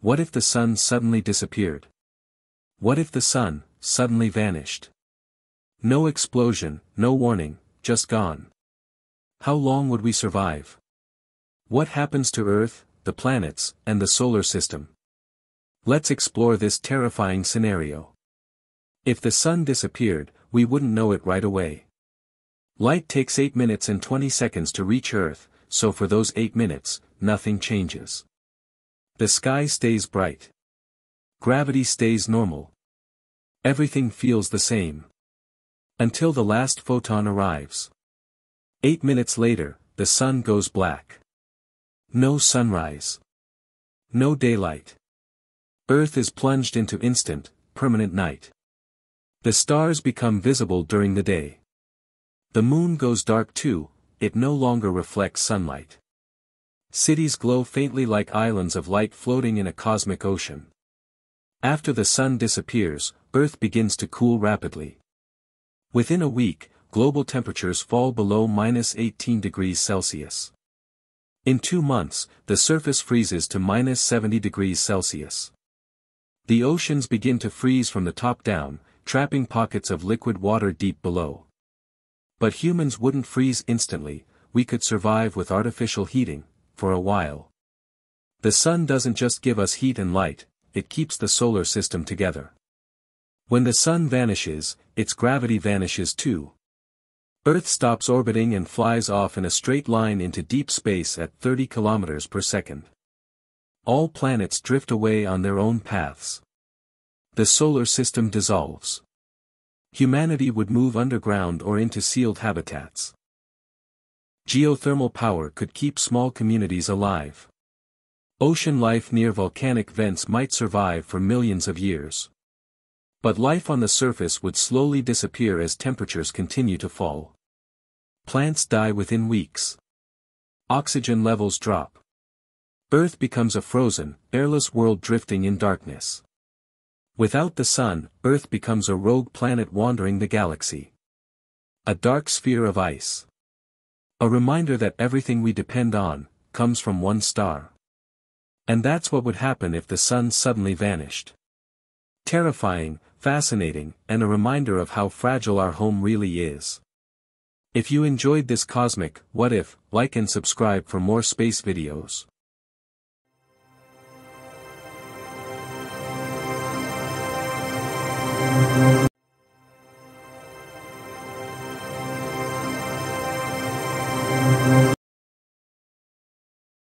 What if the sun suddenly disappeared? What if the sun suddenly vanished? No explosion, no warning, just gone. How long would we survive? What happens to Earth, the planets, and the solar system? Let's explore this terrifying scenario. If the sun disappeared, we wouldn't know it right away. Light takes 8 minutes and 20 seconds to reach Earth, so for those 8 minutes, nothing changes. The sky stays bright. Gravity stays normal. Everything feels the same. Until the last photon arrives. 8 minutes later, the sun goes black. No sunrise. No daylight. Earth is plunged into instant, permanent night. The stars become visible during the day. The moon goes dark too, it no longer reflects sunlight. Cities glow faintly like islands of light floating in a cosmic ocean. After the sun disappears, Earth begins to cool rapidly. Within a week, global temperatures fall below -18 degrees Celsius. In 2 months, the surface freezes to -70 degrees Celsius. The oceans begin to freeze from the top down, trapping pockets of liquid water deep below. But humans wouldn't freeze instantly, we could survive with artificial heating, for a while. The sun doesn't just give us heat and light, it keeps the solar system together. When the sun vanishes, its gravity vanishes too. Earth stops orbiting and flies off in a straight line into deep space at 30 kilometers per second. All planets drift away on their own paths. The solar system dissolves. Humanity would move underground or into sealed habitats. Geothermal power could keep small communities alive. Ocean life near volcanic vents might survive for millions of years. But life on the surface would slowly disappear as temperatures continue to fall. Plants die within weeks. Oxygen levels drop. Earth becomes a frozen, airless world drifting in darkness. Without the sun, Earth becomes a rogue planet wandering the galaxy. A dark sphere of ice. A reminder that everything we depend on comes from one star. And that's what would happen if the sun suddenly vanished. Terrifying, fascinating, and a reminder of how fragile our home really is. If you enjoyed this cosmic what if, like and subscribe for more space videos.